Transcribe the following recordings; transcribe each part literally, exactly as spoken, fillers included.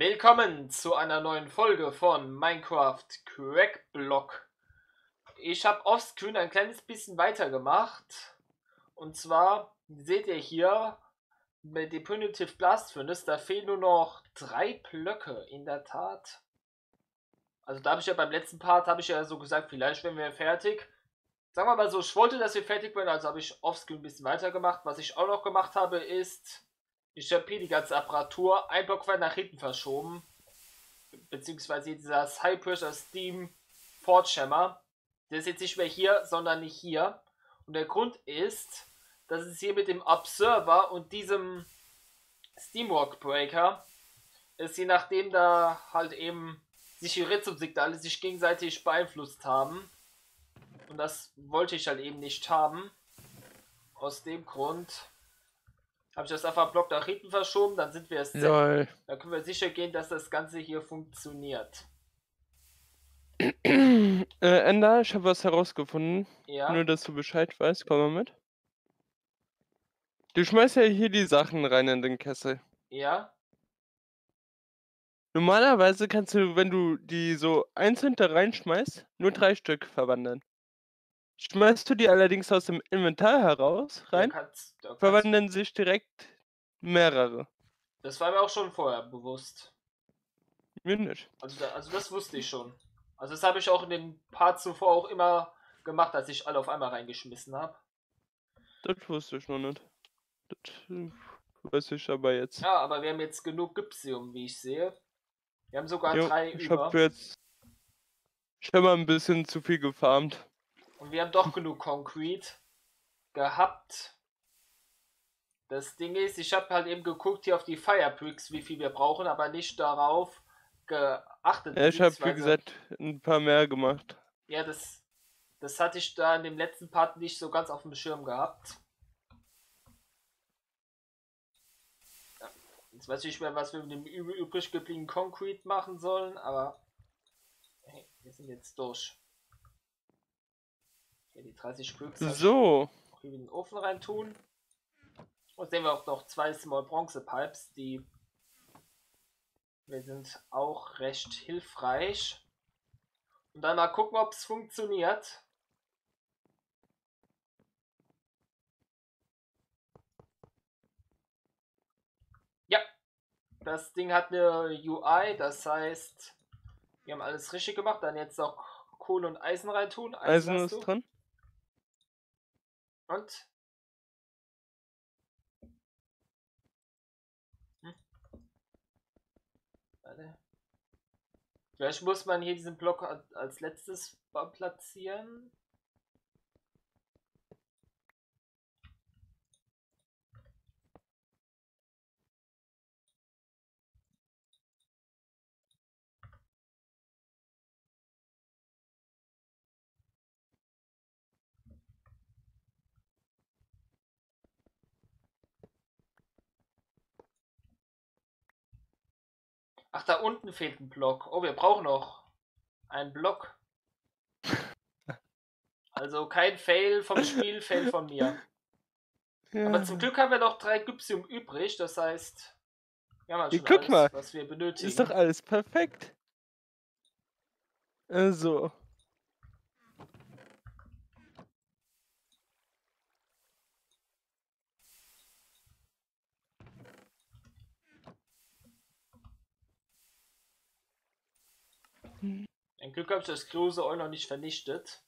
Willkommen zu einer neuen Folge von Minecraft Crackblock. Ich habe offscreen ein kleines bisschen weitergemacht. Und zwar seht ihr hier mit dem Primitive Blast Furnace, da fehlen nur noch drei Blöcke, in der Tat. Also da habe ich ja beim letzten Part, habe ich ja so gesagt, vielleicht werden wir fertig. Sagen wir mal so, ich wollte, dass wir fertig werden, also habe ich offscreen ein bisschen weitergemacht. Was ich auch noch gemacht habe ist... Ich habe hier die ganze Apparatur ein Block weit nach hinten verschoben. Beziehungsweise dieses High Pressure Steam Forge Hammer. Der ist jetzt nicht mehr hier, sondern nicht hier. Und der Grund ist, dass es hier mit dem Observer und diesem Steam Rock Breaker ist, je nachdem da halt eben sich die Rhythm-Signale sich gegenseitig beeinflusst haben. Und das wollte ich halt eben nicht haben. Aus dem Grund... Habe ich das einfach einen Block nach hinten verschoben, dann sind wir es. Dann können wir sicher gehen, dass das Ganze hier funktioniert. äh, Ender, ich habe was herausgefunden. Ja. Nur, dass du Bescheid weißt, komm mal mit. Du schmeißt ja hier die Sachen rein in den Kessel. Ja. Normalerweise kannst du, wenn du die so einzeln da reinschmeißt, nur drei Stück verwandeln. Schmeißt du die allerdings aus dem Inventar heraus, rein, da kann's, da kann's. verwandeln sich direkt mehrere. Das war mir auch schon vorher bewusst. Mir nicht. Also, da, also das wusste ich schon. Also das habe ich auch in den Part zuvor auch immer gemacht, dass ich alle auf einmal reingeschmissen habe. Das wusste ich noch nicht. Das weiß ich aber jetzt. Ja, aber wir haben jetzt genug Gypsium, wie ich sehe. Wir haben sogar jo, drei ich über. Hab jetzt, ich habe mal ein bisschen zu viel gefarmt. Und wir haben doch genug Concrete gehabt. Das Ding ist, ich habe halt eben geguckt hier auf die Firebricks, wie viel wir brauchen, aber nicht darauf geachtet. Ja, ich habe, wie gesagt, ein paar mehr gemacht. Ja, das, das hatte ich da in dem letzten Part nicht so ganz auf dem Schirm gehabt. Ja, jetzt weiß ich nicht mehr, was wir mit dem übrig gebliebenen Concrete machen sollen, aber hey, wir sind jetzt durch. Die dreißig Stück so auch hier in den Ofen rein tun. Und sehen wir auch noch zwei Small Bronze Pipes, die wir sind auch recht hilfreich. Und dann mal gucken, ob es funktioniert. Ja, das Ding hat eine U I, das heißt, wir haben alles richtig gemacht. Dann jetzt noch Kohle und Eisen rein tun. Eisen, Eisen ist dran. Und? Hm. Warte. Vielleicht muss man hier diesen Block als letztes platzieren. Ach, da unten fehlt ein Block. Oh, wir brauchen noch einen Block. Also kein Fail vom Spiel, Fail von mir. Ja. Aber zum Glück haben wir noch drei Gypsium übrig, das heißt, wir haben halt schon guck alles, mal. was wir benötigen. Ist doch alles perfekt. Also. Ein Glück habe ich das Creose Oil noch nicht vernichtet.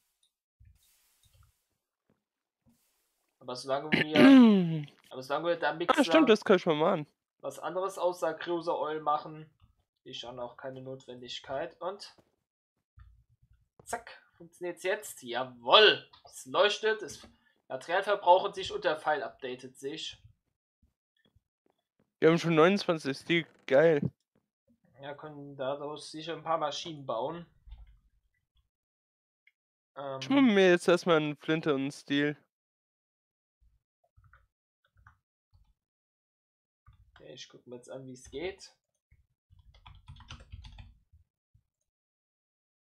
Aber solange wir. aber solange wir da Mixer. Ah, stimmt, das kann ich mal machen. Was anderes außer Creose Oil machen. Ist dann auch keine Notwendigkeit. Und. Zack. Funktioniert's jetzt? Jawoll! Es leuchtet. Es Material verbrauchen sich und der Pfeil updatet sich. Wir haben schon neunundzwanzig Stück. Geil. Ja, können daraus sicher ein paar Maschinen bauen. Ähm, ich mache mir jetzt erstmal einen Flinte und einen Stiel. Okay, ich gucke mir jetzt an, wie es geht.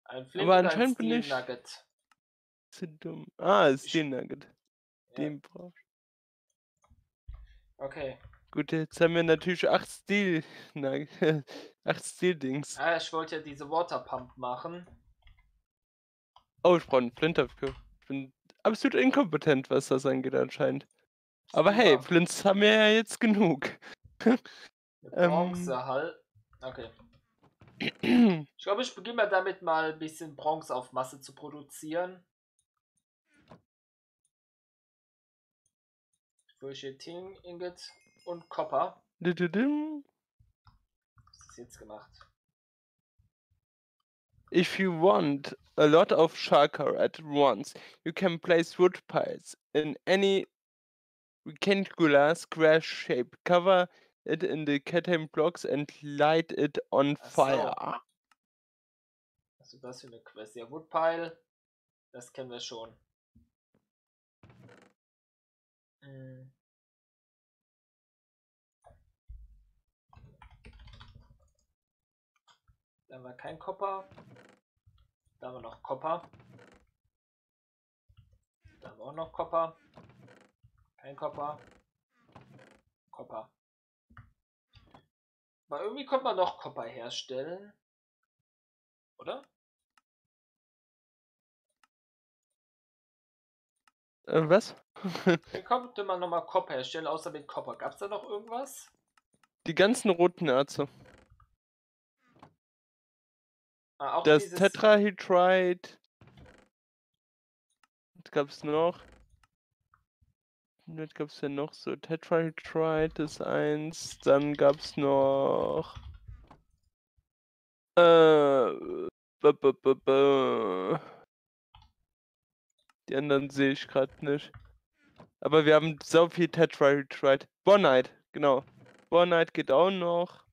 Ein Flinte und ein Stiel-Nugget. Zu dumm. Ah, Steel Nugget. Den brauchst du. Okay. Gut, jetzt haben wir natürlich acht Stil. Nein, acht Steel-Dings. Ah, ich wollte ja diese Waterpump machen. Oh, ich brauche einen Flintöpfchen. Ich bin absolut inkompetent, was das angeht, anscheinend. Aber super. Hey, Flints haben wir ja jetzt genug. Bronzehall. Okay. Ich glaube, ich beginne mal damit, mal ein bisschen Bronze auf Masse zu produzieren. Ting, Ingot und Copper. Das ist jetzt gemacht. If you want a lot of shulker at once, you can place wood piles in any rectangular square shape. Cover it in the ketame blocks and light it on Ach fire. So. Also das für eine Quest. Ja, Wood Pile, das kennen wir schon. Hm. Da haben wir kein Copper. Da haben wir noch Copper. Da haben wir auch noch Copper. Kein Copper. Copper. Aber irgendwie könnte man noch Copper herstellen. Oder? Äh, was? Wie konnte man nochmal Copper herstellen, außer mit Copper? Gab es da noch irgendwas? Die ganzen roten Erze. Ah, auch das Tetrahydride. Was gab es noch? Was gab es denn noch so? Tetrahydride ist eins. Dann gab es noch. Äh. B -b -b -b Die anderen sehe ich gerade nicht. Aber wir haben so viel Tetrahydride. Bornite, genau. Bornite geht auch noch.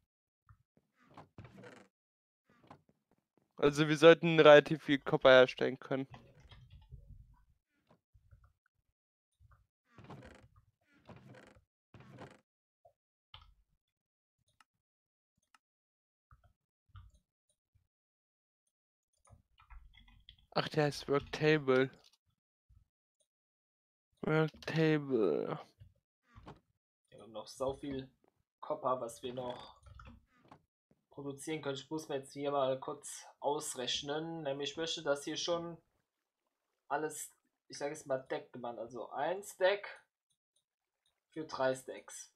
Also wir sollten relativ viel Copper herstellen können. Ach, der heißt Worktable. Worktable. Wir haben noch so viel Copper, was wir noch produzieren können. Ich muss mir jetzt hier mal kurz ausrechnen. Nämlich möchte das hier schon alles, ich sage jetzt mal Deck gemacht. Also ein Stack für drei Stacks.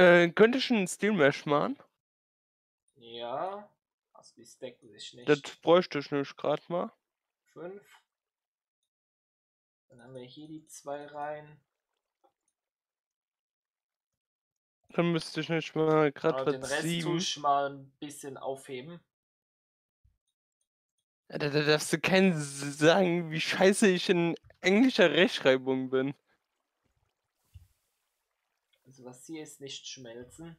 Äh, könnte ich einen Steel Mesh machen? Ja. Also die stacken sich nicht. Das bräuchte ich nicht gerade mal. fünf. Dann haben wir hier die zwei rein. Dann müsste ich nicht mal gerade was. Den Rest tue ich mal ein bisschen aufheben. Da, da darfst du keinen sagen, wie scheiße ich in englischer Rechtschreibung bin. Also was hier ist, nicht schmelzen.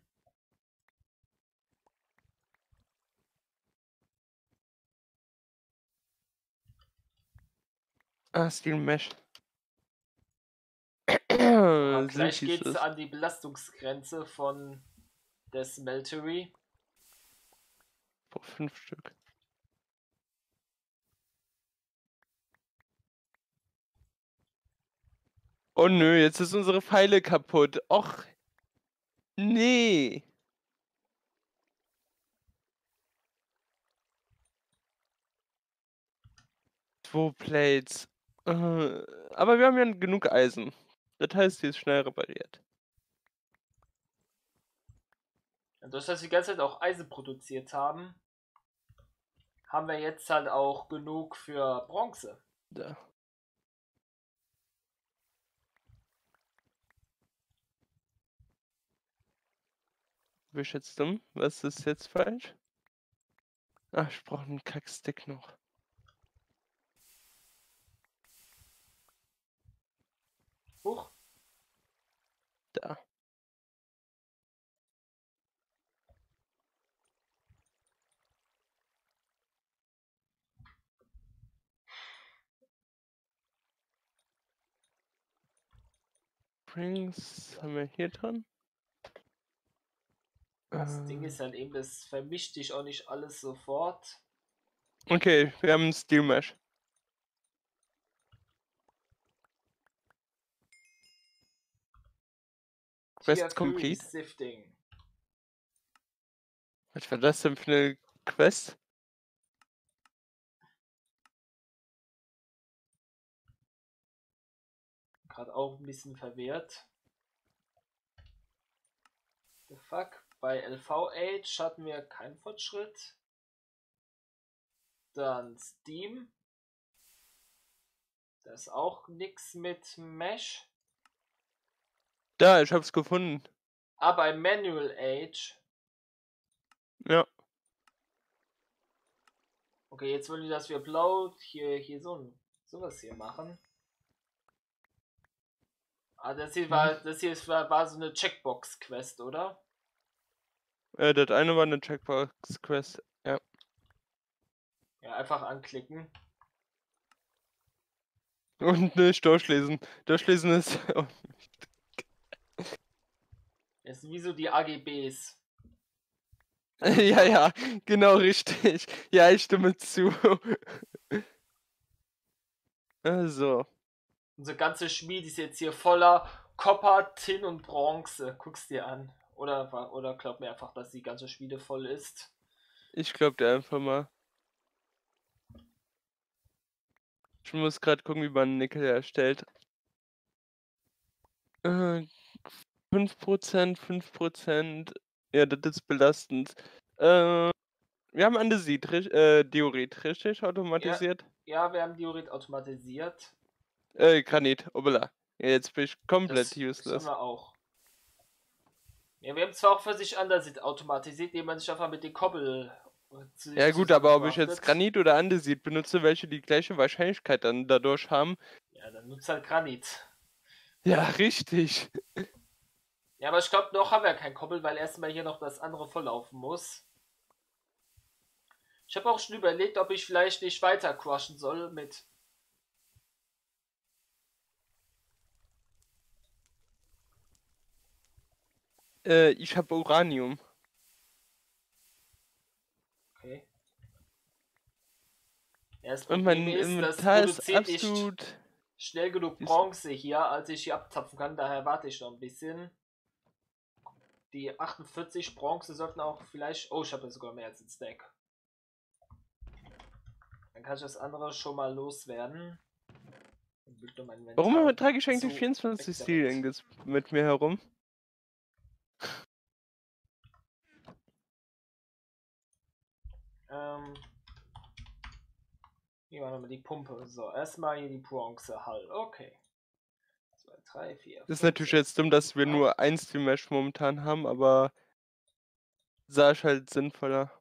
Ah, Steel Mesh. Aber gleich geht's das an die Belastungsgrenze von der Smeltery. Boah, fünf Stück. Oh nö, jetzt ist unsere Pfeile kaputt. Och. Nee. Zwei Plates. Äh, aber wir haben ja genug Eisen. Das heißt, die ist schnell repariert. Und das heißt, wir die ganze Zeit auch Eisen produziert haben, haben wir jetzt halt auch genug für Bronze. Da. Ich jetzt dumm? Was ist jetzt falsch? Ach, ich brauche einen Kackstick noch. Huch, Springs haben wir hier dran. Das äh. Ding ist halt eben, das vermischt sich auch nicht alles sofort. Okay, wir haben ein Steel Mesh. Quest complete. Sifting. Was war das denn für eine Quest? Gerade auch ein bisschen verwehrt. The fuck? Bei L V H hatten wir keinen Fortschritt. Dann Steam. Da ist auch nichts mit Mesh. Da, ich hab's gefunden. Ah, bei Manual Age. Ja. Okay, jetzt wollen die, dass wir blau hier, hier so sowas hier machen. Ah, das hier war, das hier war, war so eine Checkbox-Quest, oder? Äh, das eine war eine Checkbox-Quest, ja. Ja, einfach anklicken. Und nicht durchlesen. Durchlesen ist auch nicht. Das sind wie so die A G Bs. Ja, ja, genau richtig. Ja, ich stimme zu. Also. Unsere ganze Schmied ist jetzt hier voller Kupfer, Tin und Bronze. Guck's dir an. Oder, oder glaub mir einfach, dass die ganze Schmiede voll ist. Ich glaub dir einfach mal. Ich muss gerade gucken, wie man Nickel herstellt. Äh, fünf Prozent, fünf Prozent. Ja, das ist belastend. Äh, wir haben Andesit, äh, Diorit richtig automatisiert. Ja, ja, wir haben Diorit automatisiert. Äh, Granit, obala. Ja, jetzt bin ich komplett das useless. Wir auch. Ja, wir haben zwar auch für sich Andesit automatisiert, indem man sich einfach mit den Kobbel. Ja gut, aber ob ich jetzt Granit oder Andesit benutze, welche die gleiche Wahrscheinlichkeit dann dadurch haben. Ja, dann nutzt halt Granit. Ja, richtig. Ja, aber ich glaube, noch haben wir keinen Kobbel, weil erstmal hier noch das andere volllaufen muss. Ich habe auch schon überlegt, ob ich vielleicht nicht weiter crushen soll mit... Äh, ich habe Uranium. Okay. Ja, das und mein ist, Inventar das ist absolut... Nicht schnell genug Bronze hier, als ich hier abzapfen kann, daher warte ich noch ein bisschen. Die achtundvierzig Bronze sollten auch vielleicht... Oh, ich habe ja sogar mehr als ein Stack. Dann kann ich das andere schon mal loswerden. Warum trage ich eigentlich vierundzwanzig Stilings mit mir herum? Ähm... Hier war nochmal die Pumpe. So, erstmal hier die Bronze Hall. Okay. zwei, drei, vier. Das ist natürlich jetzt dumm, dass wir nur ein Steel Mesh momentan haben, aber sah ich halt sinnvoller.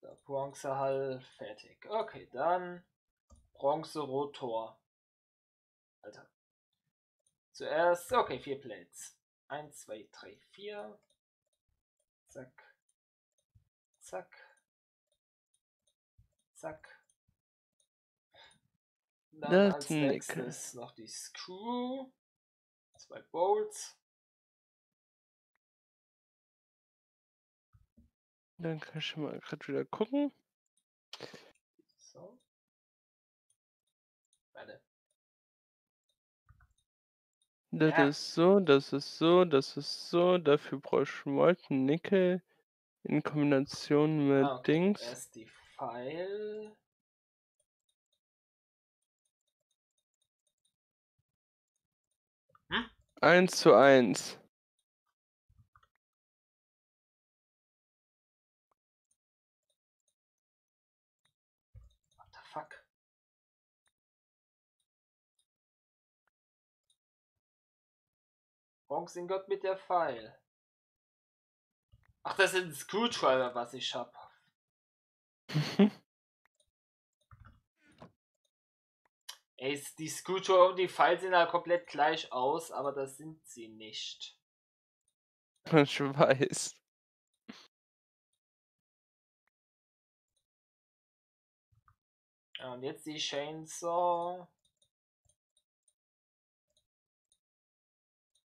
So, Bronze Hall fertig. Okay, dann Bronzerotor. Alter. Zuerst, okay, vier Plates. eins, zwei, drei, vier. Zack. Zack. Zack. Dann das als nächstes Nickel. Noch die Screw, zwei Bolts. Dann kann ich mal gerade wieder gucken. So. Warte. Das ja. ist so, das ist so, das ist so. Dafür brauche ich Molten Nickel in Kombination mit ah, okay. Dings. Erst die Pfeil. eins zu eins. What the fuck? Bronze in Gott mit der Pfeil. Ach, das sind Screwdriver, was ich hab. Ey, die Scooter und die Pfeil sehen halt komplett gleich aus, aber das sind sie nicht. Ich weiß. Ja, und jetzt die Chainsaw.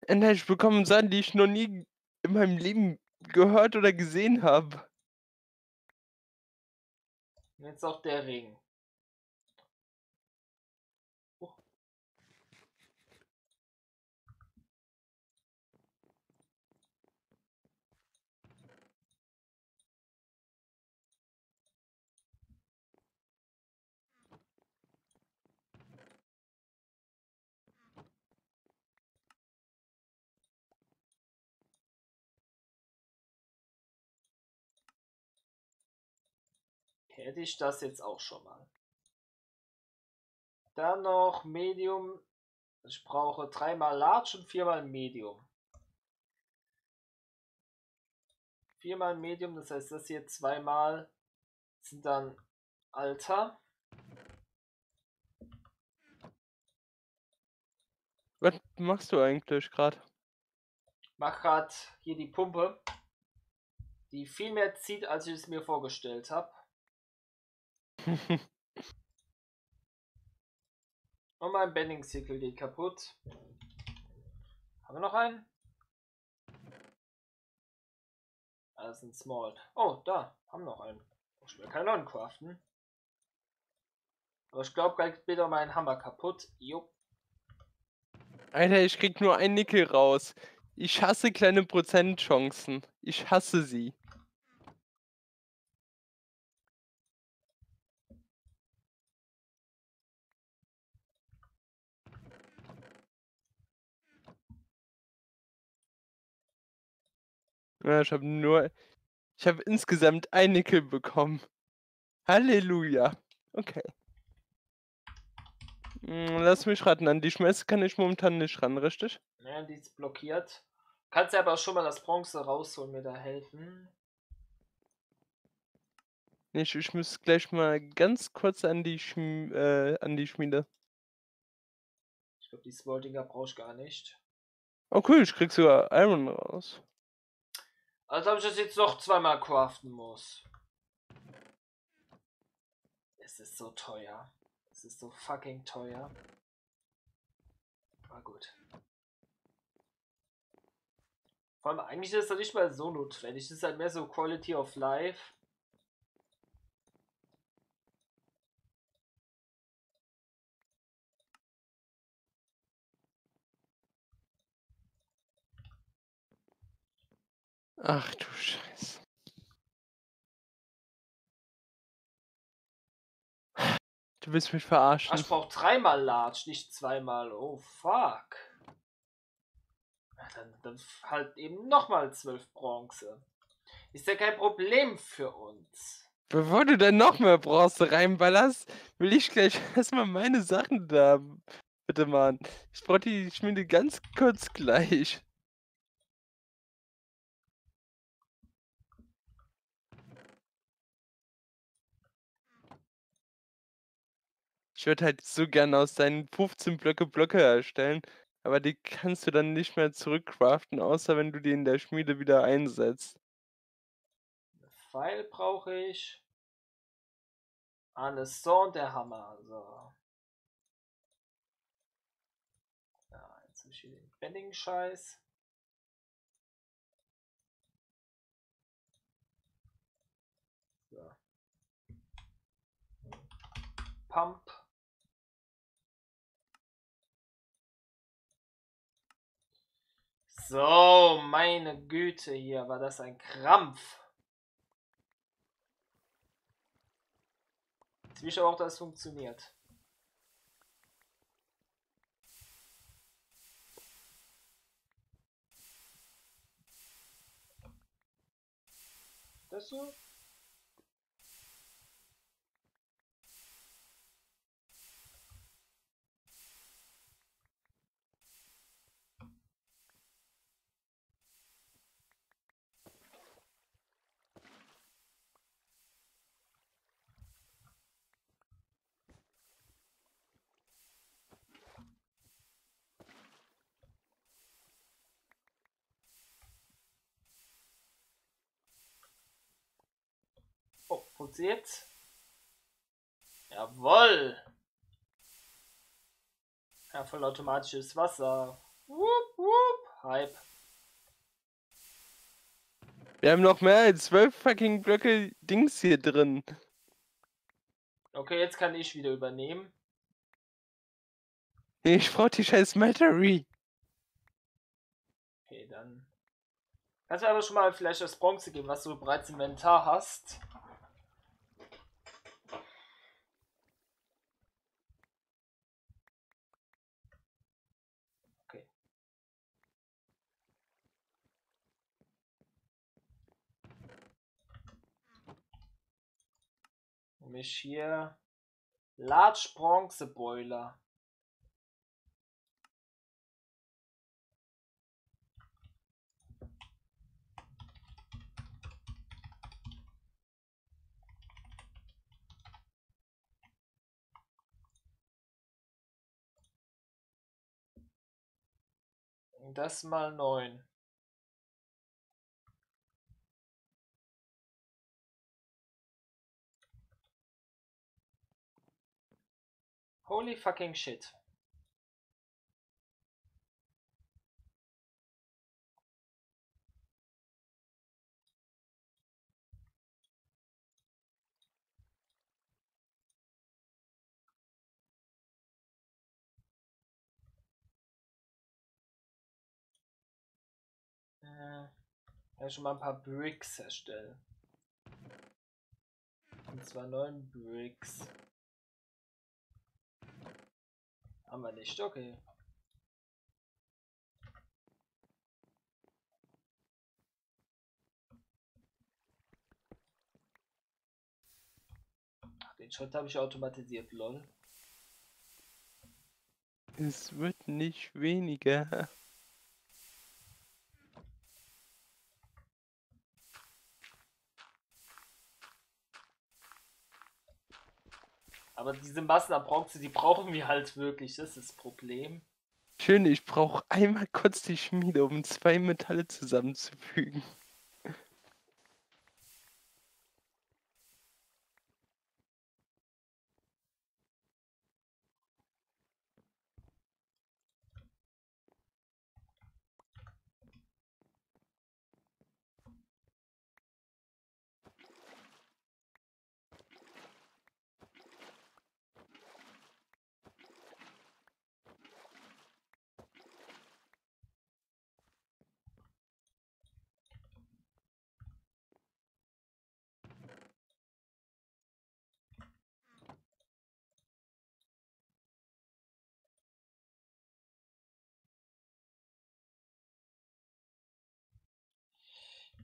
Enderfisch bekommen Sachen, die ich noch nie in meinem Leben gehört oder gesehen habe. Jetzt auch der Regen. Oh. Hätte ich das jetzt auch schon mal. Dann noch Medium. Ich brauche dreimal Large und viermal Medium. Viermal Medium, das heißt, das hier zweimal sind dann Alter. Was machst du eigentlich gerade? Ich mache gerade hier die Pumpe, die viel mehr zieht, als ich es mir vorgestellt habe. Und mein Bending Circle geht kaputt. Haben wir noch einen? Das ist ein Small. Oh, da haben wir noch einen. Ich will keinen neuen craften. Aber ich glaube, gleich geht wieder mein Hammer kaputt. Jo. Alter, ich krieg nur einen Nickel raus. Ich hasse kleine Prozentchancen. Ich hasse sie. Ja, ich habe nur, ich habe insgesamt ein Nickel bekommen. Halleluja. Okay. Lass mich raten, an die Schmelze kann ich momentan nicht ran, richtig? Ja, die ist blockiert. Kannst du aber schon mal das Bronze rausholen, mir da helfen? Ich, ich muss gleich mal ganz kurz an die, Schm äh, an die Schmiede. Ich glaube, die Smeltinger brauche ich gar nicht. Okay, ich krieg sogar Iron raus. Also ob ich das jetzt noch zweimal craften muss. Es ist so teuer. Es ist so fucking teuer. Aber gut. Vor allem eigentlich ist das nicht mal so notwendig. Es ist halt mehr so Quality of Life. Ach du Scheiße. Du willst mich verarschen. Ach, ich brauche dreimal Large, nicht zweimal. Oh fuck. Dann, dann halt eben nochmal zwölf Bronze. Ist ja kein Problem für uns. Bevor du dann noch mehr Bronze reinballerst, will ich gleich erstmal meine Sachen da. Bitte, Mann. Ich brauche die Schmiede ganz kurz gleich. Ich würde halt so gerne aus deinen fünfzehn Blöcke Blöcke erstellen, aber die kannst du dann nicht mehr zurückcraften, außer wenn du die in der Schmiede wieder einsetzt. Eine Pfeil brauche ich. Alles so und der Hammer. So. Ja, jetzt habe ich hier den Bending-Scheiß. So. Pump. So, meine Güte, hier war das ein Krampf. Jetzt will ich aber auch, dass es funktioniert. Das so? Funktioniert? Jawohl! Ja, voll automatisches Wasser. Wupp, wupp. Hype. Wir haben noch mehr als zwölf fucking Blöcke Dings hier drin. Okay, jetzt kann ich wieder übernehmen. Nee, ich brauch die scheiß Smeltery. Okay, dann. Kannst du mir aber schon mal vielleicht das Bronze geben, was du bereits im Inventar hast. Mich hier Large Bronze Boiler. Und das mal neun. Holy fucking shit. Äh, ja, schon mal ein paar Bricks erstellen. Und zwar neun Bricks. Haben wir nicht, okay. Ach, den Schritt habe ich automatisiert, lol. Es wird nicht weniger. Aber diese Massen an Bronze, die brauchen wir halt wirklich, das ist das Problem. Schön, ich brauche einmal kurz die Schmiede, um zwei Metalle zusammenzufügen.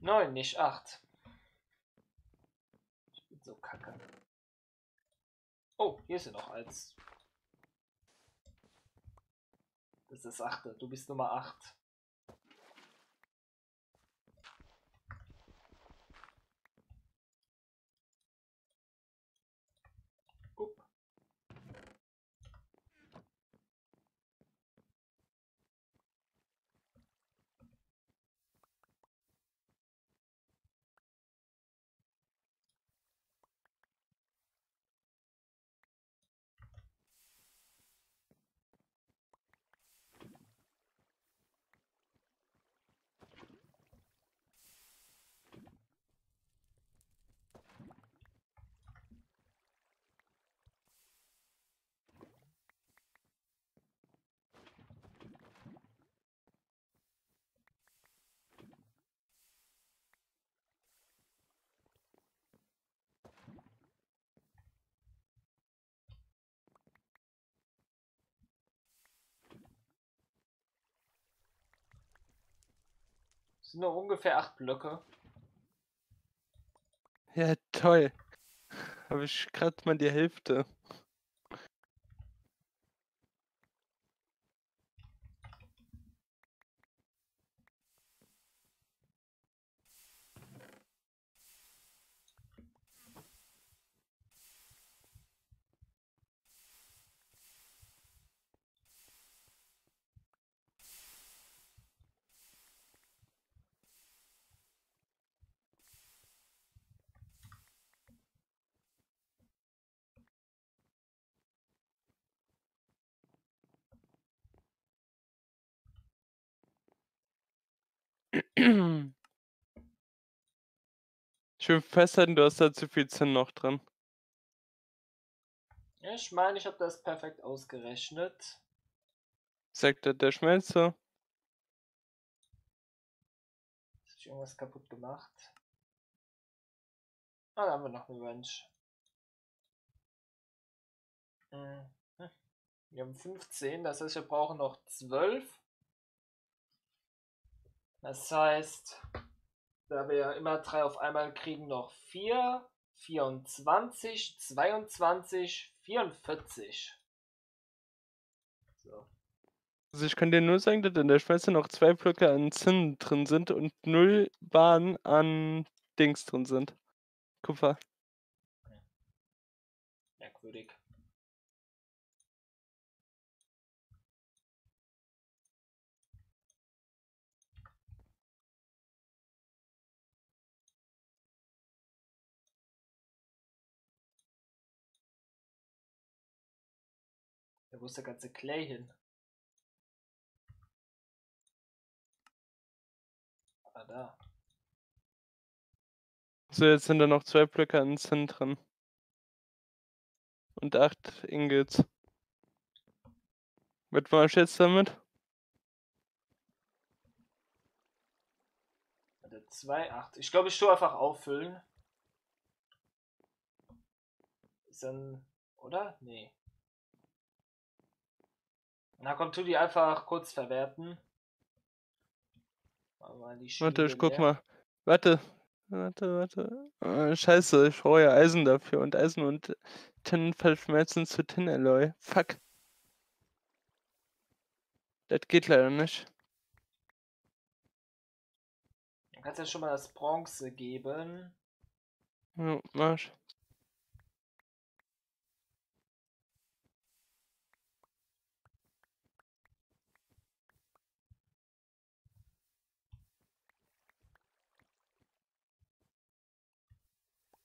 Nein, nicht acht. Ich bin so kacke. Oh, hier ist ja noch eins. Das ist acht. Du bist Nummer acht. Sind noch ungefähr acht Blöcke. Ja, toll. Habe ich gerade mal die Hälfte. Schön festhalten, du hast da zu viel Zinn noch drin. Ja, ich meine, ich habe das perfekt ausgerechnet. Sektor der Schmelze. Ist ich irgendwas kaputt gemacht? Ah, da haben wir noch eine Wrench. Hm. Wir haben fünfzehn, das heißt, wir brauchen noch zwölf. Das heißt, da wir ja immer drei auf einmal kriegen, noch vier, vierundzwanzig, zweiundzwanzig, vierundvierzig. So. Also ich kann dir nur sagen, dass in der Schmelze noch zwei Blöcke an Zinn drin sind und null Bahnen an Dings drin sind. Kupfer. Merkwürdig. Da muss der ganze Clay hin. Ah, da. So, jetzt sind da noch zwei Blöcke an Zinn drin. Und acht Ingots. Was war ich jetzt damit? Warte, zwei, acht. Ich glaube, ich tue einfach auffüllen. Ist dann. Oder? Nee. Na komm, tu die einfach kurz verwerten. Mal die warte, ich guck leer. mal. Warte. Warte, warte. Oh, scheiße, ich brauche ja Eisen dafür. Und Eisen und Tin verschmelzen zu Tin-Alloy. Fuck. Das geht leider nicht. Du kannst ja schon mal das Bronze geben. Ja, Marsch.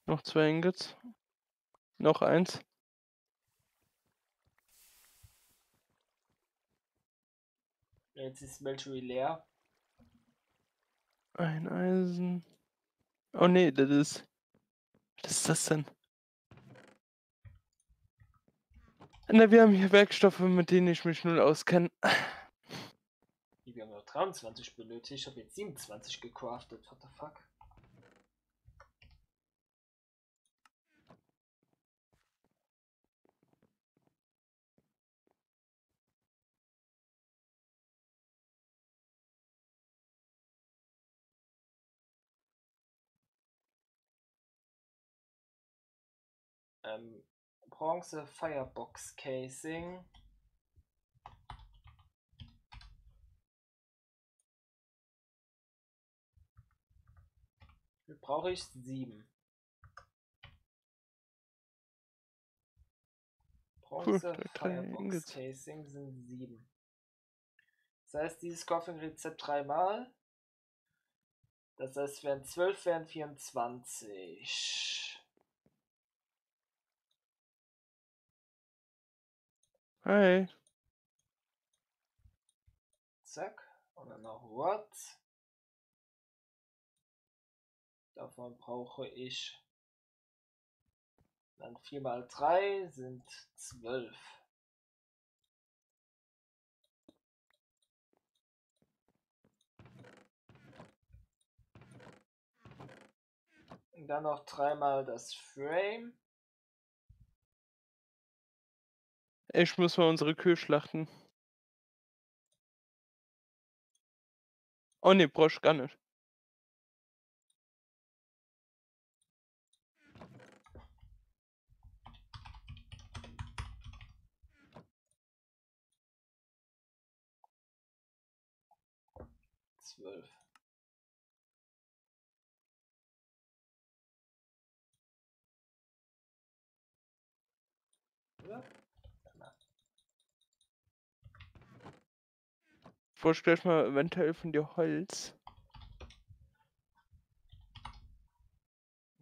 Noch zwei Ingots. Noch eins. Jetzt ist Smeltery leer. Ein Eisen. Oh ne, das ist... Was ist das denn? Na, wir haben hier Werkstoffe, mit denen ich mich null auskenne. Wir haben noch dreiundzwanzig benötigt. Ich habe jetzt siebenundzwanzig gecraftet. What the fuck? Ähm, Bronze Firebox Casing. Wie brauche ich sieben? Bronze Puh, Firebox Casing sind sieben. Das heißt, dieses Coffin-Rezept dreimal. Das heißt, wären zwölf, wären vierundzwanzig. Hi. Zack. Und dann noch what? Davon brauche ich dann vier mal drei sind zwölf. Und dann noch dreimal das Frame. Ich muss mal unsere Kühe schlachten. Oh ne, brauche ich gar nicht. Zwölf. Ja. Ich brauche gleich mal eventuell von dir Holz.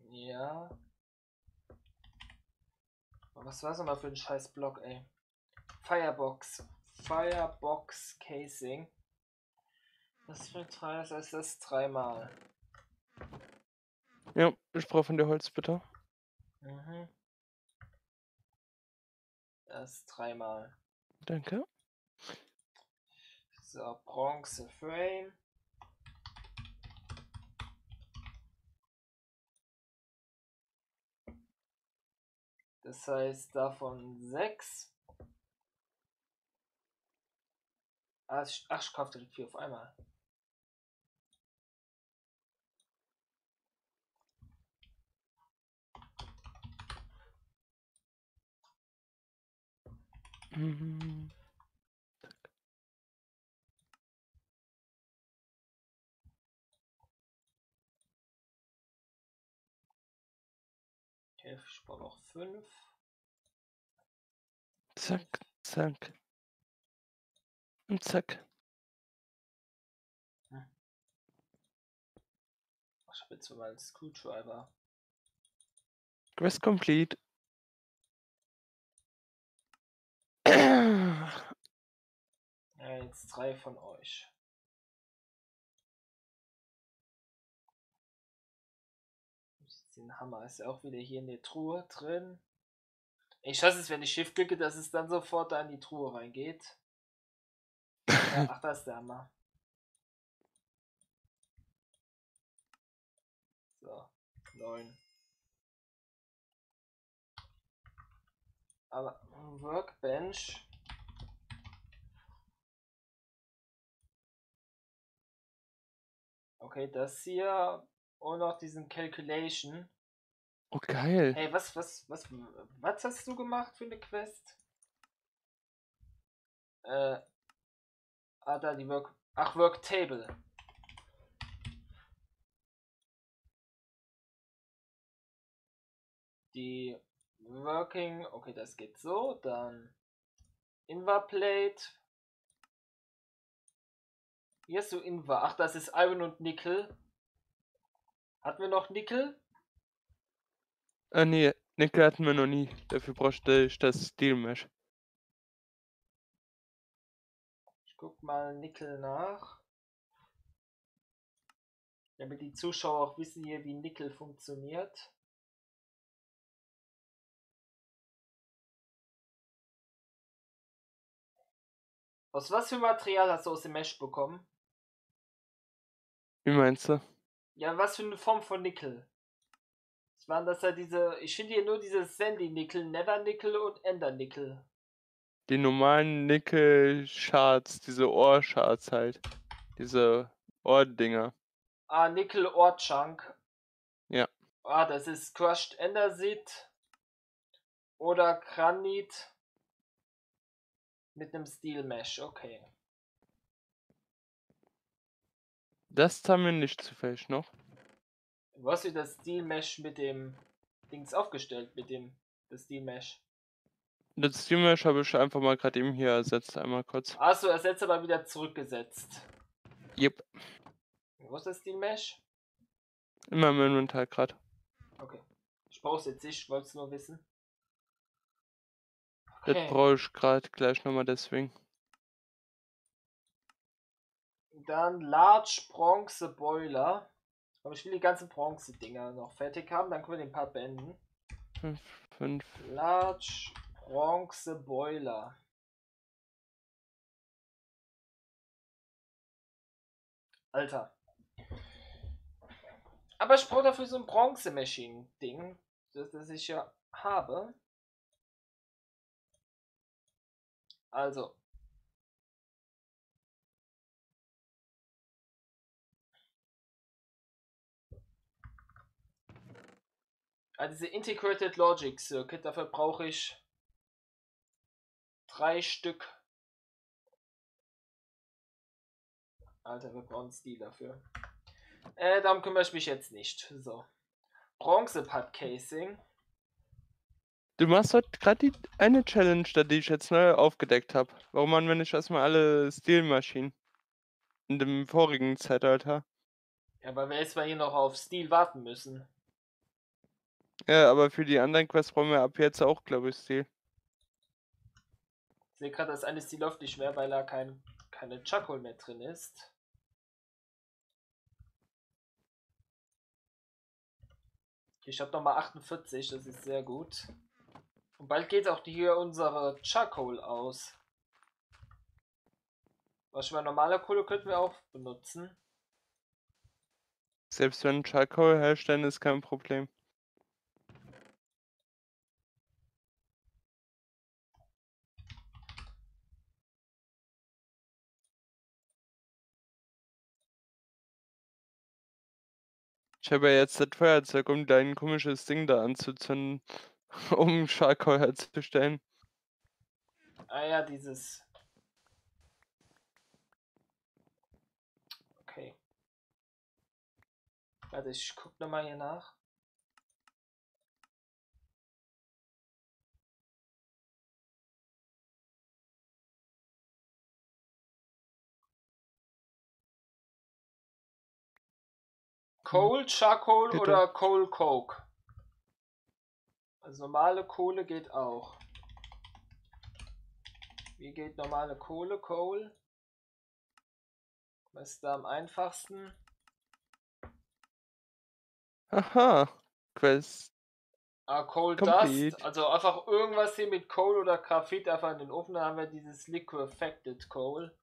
Ja. Was war es nochmal für ein scheiß Block, ey? Firebox. Firebox Casing. Was für ein Preis ist das? Dreimal. Ja, ich brauche von dir Holz, bitte. Mhm. Das dreimal. Danke. So, Bronze Frame. Das heißt, davon sechs. Ach, ich, ach, ich kaufte die vier auf einmal. Mhm. Ich brauche noch fünf. Zack, zack. Und zack. Hm. Ich habe jetzt mal einen Screwdriver. Quest complete. Ja, jetzt drei von euch. Den Hammer ist ja auch wieder hier in der Truhe drin. Ich hasse es, wenn ich Shift klicke, dass es dann sofort da in die Truhe reingeht. Ja, ach, das ist der Hammer. So, neun. Aber Workbench. Okay, das hier. Und auch diesen Calculation. Oh, geil. Hey, was, was, was, was hast du gemacht für eine Quest? Äh. Ah, da die Work. Ach, Worktable. Die Working. Okay, das geht so. Dann Inverplate. Hier ist so Inver. Ach, das ist Iron und Nickel. Hatten wir noch Nickel? Ah nee, Nickel hatten wir noch nie. Dafür bräuchte ich das Steel Mesh. Ich guck mal Nickel nach. Damit die Zuschauer auch wissen hier, wie Nickel funktioniert. Aus was für Material hast du aus dem Mesh bekommen? Wie meinst du? Ja, was für eine Form von Nickel? Das waren das ja diese. Ich finde hier nur diese Sandy-Nickel, Nether-Nickel und Ender-Nickel. Die normalen Nickel-Shards, diese Ohr-Shards halt. Diese Ohr-Dinger. Ah, Nickel-Ohr-Chunk. Ja. Ah, das ist Crushed Andesit. Oder Granit. Mit einem Steel Mesh, okay. Das haben wir nicht zufällig noch. Du hast dir das Steel Mesh mit dem Dings aufgestellt, mit dem das Steel Mesh. Das Steel Mesh habe ich einfach mal gerade eben hier ersetzt, einmal kurz. Achso, ersetzt aber wieder zurückgesetzt. Yep. Wo ist das Steel Mesh? In meinem Inventar gerade. Okay. Ich brauche es jetzt nicht, ich wollte es nur wissen. Okay. Das brauche ich gerade gleich nochmal deswegen. Dann Large Bronze Boiler. Aber ich will die ganzen Bronze-Dinger noch fertig haben, dann können wir den Part beenden. fünf, fünf. Large Bronze Boiler. Alter. Aber ich brauche dafür so ein Bronze-Machine-Ding, das, das ich ja habe. Also. Also diese Integrated Logic Circuit, dafür brauche ich drei Stück. Alter, wir brauchen Stil dafür. Äh, darum kümmere ich mich jetzt nicht. So. Bronzepark Casing. Du machst heute gerade die eine Challenge, die ich jetzt neu aufgedeckt habe. Warum haben wir nicht erstmal alle Stilmaschinen? In dem vorigen Zeitalter. Ja, weil wir erstmal hier noch auf Stil warten müssen. Ja, aber für die anderen Quests brauchen wir ab jetzt auch, glaube ich, Stil. Ich sehe gerade, dass eines Stil läuft nicht mehr, weil da kein, keine Charcoal mehr drin ist. Okay, ich habe nochmal achtundvierzig, das ist sehr gut. Und bald geht auch die hier unsere Charcoal aus. Was schon mal normaler Kohle könnten wir auch benutzen. Selbst wenn Charcoal herstellen ist kein Problem. Ich habe ja jetzt das Feuerzeug, um dein komisches Ding da anzuzünden, um Charcoal herzustellen. Ah ja, dieses. Okay. Warte, ich guck nochmal hier nach. Coal, Charcoal Bitte. Oder Coal Coke. Also normale Kohle geht auch. Wie geht normale Kohle? Coal. Was ist da am einfachsten? Aha. Quest. Ah, Coal Dust. Also einfach irgendwas hier mit Coal oder Graphit einfach in den Ofen. Da haben wir dieses Liquefied Coal.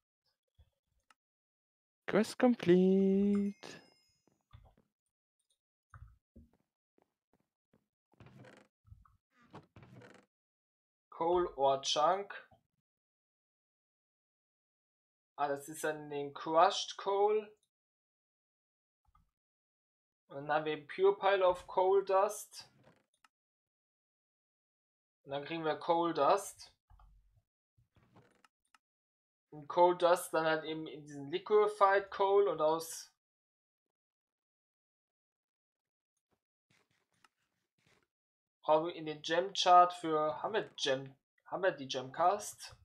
Quest complete. Coal or Chunk. Ah, das ist dann den Crushed Coal. Und dann haben wir den Pure Pile of Coal Dust. Und dann kriegen wir Coal Dust. Und Coal Dust dann halt eben in diesen Liquefied Coal und aus. Brauchen wir in den Gem-Chart für... Haben wir, Gem, haben wir die Gemcast?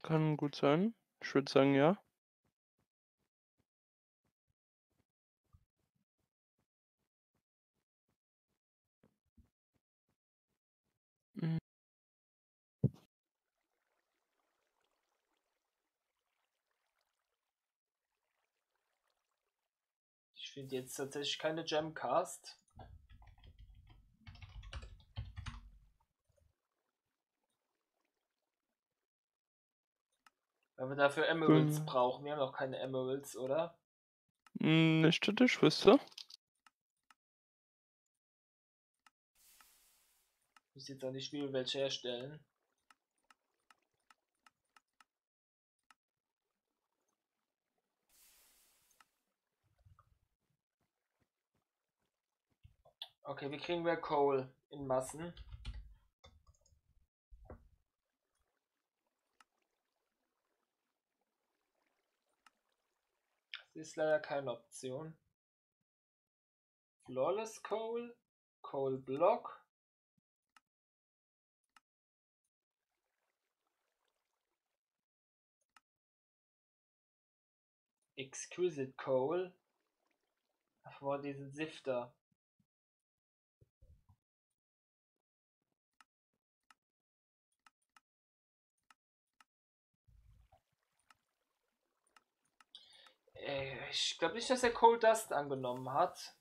Kann gut sein. Ich würde sagen, ja. Mhm. Ich finde jetzt tatsächlich keine Gemcast. Wenn wir dafür Emeralds hm. brauchen, wir haben noch keine Emeralds, oder? Nicht, dass ich wüsste. Ich muss jetzt auch nicht viel welche herstellen. Okay, wie kriegen wir Coal in Massen? Das ist leider keine Option. Flawless Coal, Coal Block. Exquisite Coal. Ach, vor diesen Sifter. Ich glaube nicht, dass er Coal Dust angenommen hat.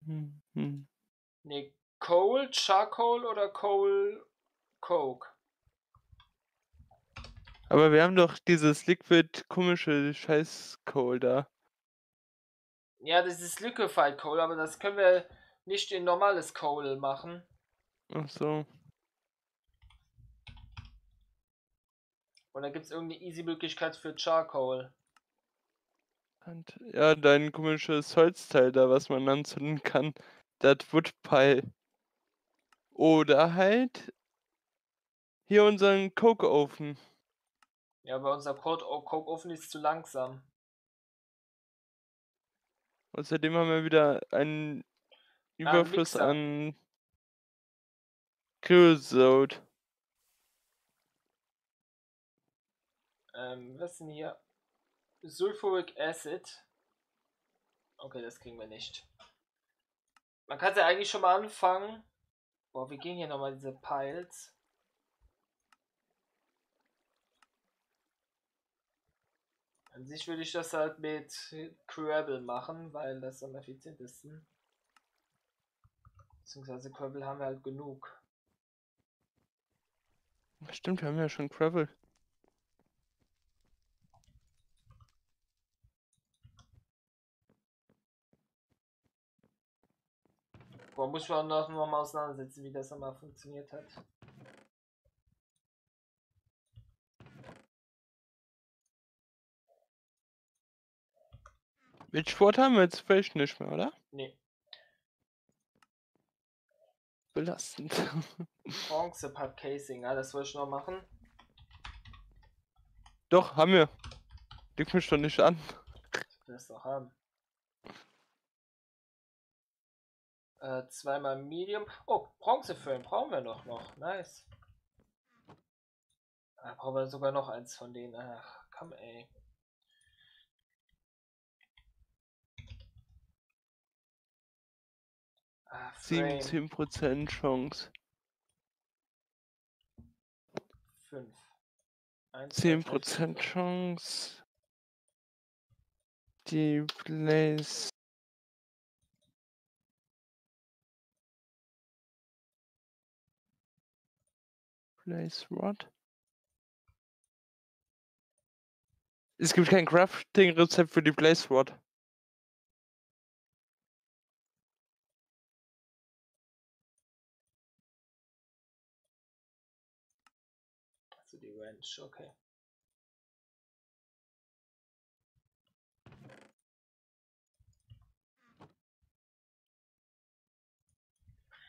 Hm, hm. Ne, Coal, Charcoal oder Coal Coke. Aber wir haben doch dieses Liquid komische Scheiß Coal da. Ja, das ist Liquefied Coal, aber das können wir nicht in normales Coal machen. Ach so. Oder gibt es irgendeine easy Möglichkeit für Charcoal? Und, ja, dein komisches Holzteil da, was man anzünden kann. Das Woodpile. Oder halt hier unseren Coke-Ofen. Ja, aber unser Coke-Ofen ist zu langsam. Außerdem haben wir wieder einen Überfluss ah, an Creosote. Ähm, was ist denn hier? Sulfuric Acid. Okay, das kriegen wir nicht. Man kann ja eigentlich schon mal anfangen. Boah, wir gehen hier nochmal diese Piles. An sich würde ich das halt mit Creable machen, weil das am effizientesten. Beziehungsweise Kobbel haben wir halt genug. Stimmt, haben wir ja schon Creable. Boah, muss man noch mal auseinandersetzen, wie das nochmal funktioniert hat. Witchford haben wir jetzt vielleicht nicht mehr, oder? Nee. Belastend. Bronzepub Casing, ah, das wollte ich noch machen. Doch, haben wir. Lüg mich doch nicht an. Ich will es doch haben. Äh, zweimal Medium. Oh, Bronzefilm brauchen wir doch noch. Nice. Da brauchen wir sogar noch eins von denen. Ach, komm ey. Ah, siebzehn Prozent Chance. fünf. zehn Prozent Chance. Die Blaze. Blaze Rod. Es gibt kein Crafting-Rezept für die Blaze Rod. Also die Wrench, okay.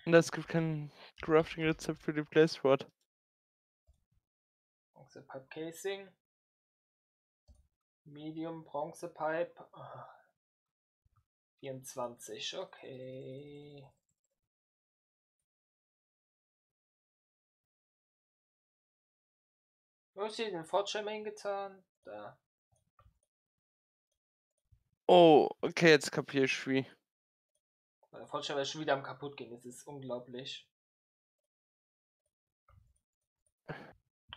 Und es gibt kein Crafting-Rezept für die Blaze Rod. Bronzepipe Casing, Medium Bronzepipe, vierundzwanzig, okay. Wo ist hier den Fortschirm hingetan? Da. Oh, okay, jetzt kapier ich wie. Der Fortschirm ist schon wieder am kaputt gehen, das ist unglaublich.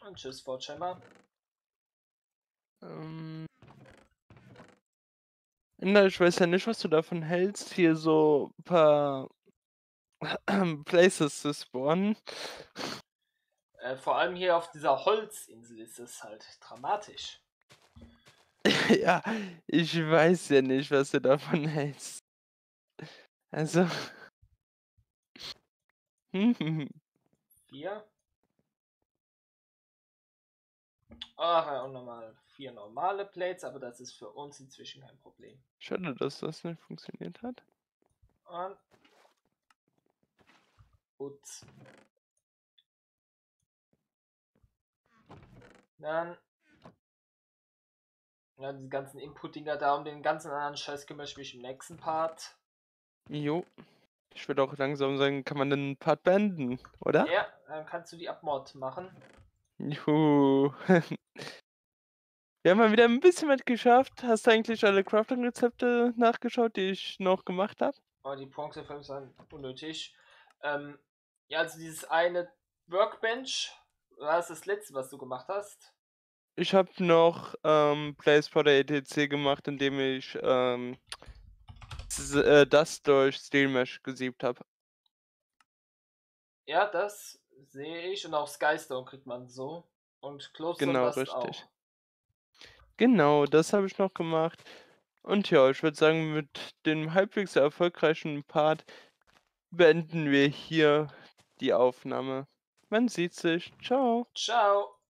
Und tschüss, Fortschämer. Ähm. Na, ich weiß ja nicht, was du davon hältst, hier so ein paar Places zu spawnen. Äh, vor allem hier auf dieser Holzinsel ist es halt dramatisch. Ja, ich weiß ja nicht, was du davon hältst. Also. Hier. Ach ja, und nochmal vier normale Plates, aber das ist für uns inzwischen kein Problem. Schade, dass das nicht funktioniert hat. Und. Ups. Dann. Ja, diese ganzen Input-Dinger da und den ganzen anderen Scheiß kümmere ich mich im nächsten Part. Jo. Ich würde auch langsam sagen, kann man den Part beenden, oder? Ja, dann kannst du die Abmord machen. Juhu. Wir haben mal wieder ein bisschen was geschafft. Hast du eigentlich alle Crafting-Rezepte nachgeschaut, die ich noch gemacht habe? Oh, die Bronze-Filme sind unnötig. Ähm, ja, also dieses eine Workbench, war das das letzte, was du gemacht hast? Ich habe noch ähm, Placepotter et cetera gemacht, indem ich ähm, äh, das durch Steel Mesh gesiebt habe. Ja, das sehe ich und auch Skystone kriegt man so und Kloster genau und richtig auch. Genau, das habe ich noch gemacht und ja, ich würde sagen, mit dem halbwegs erfolgreichen Part beenden wir hier die Aufnahme. Man sieht sich. Ciao. Ciao.